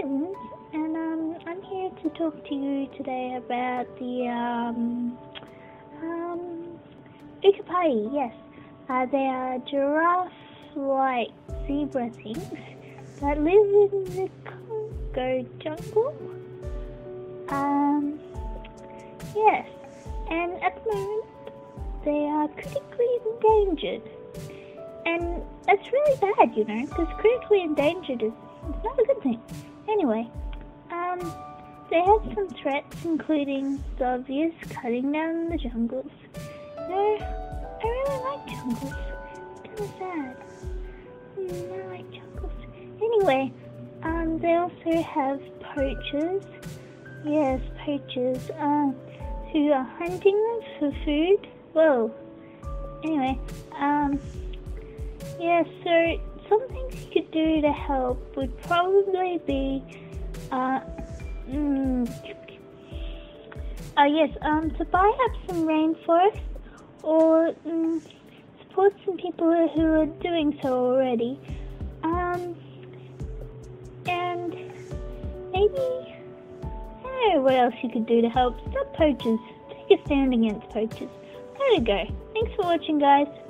Kittens, and I'm here to talk to you today about the Okapi. Yes, they are giraffe-like zebra things that live in the Congo jungle. Yes, and at the moment they are critically endangered, and that's really bad, you know, because critically endangered is it's not a good thing. Anyway, they have some threats, including the obvious cutting down the jungles. No, I really like jungles. It's kind of sad. I like jungles. Anyway, they also have poachers. Yes, poachers, who are hunting them for food. Whoa. Anyway, yeah, so some things you could do to help would probably be, to buy up some rainforest, or support some people who are doing so already, and maybe, I don't know what else you could do to help. Stop poachers, take a stand against poachers. There we go. Thanks for watching, guys.